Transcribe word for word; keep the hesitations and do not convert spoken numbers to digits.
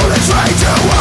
for the traitor.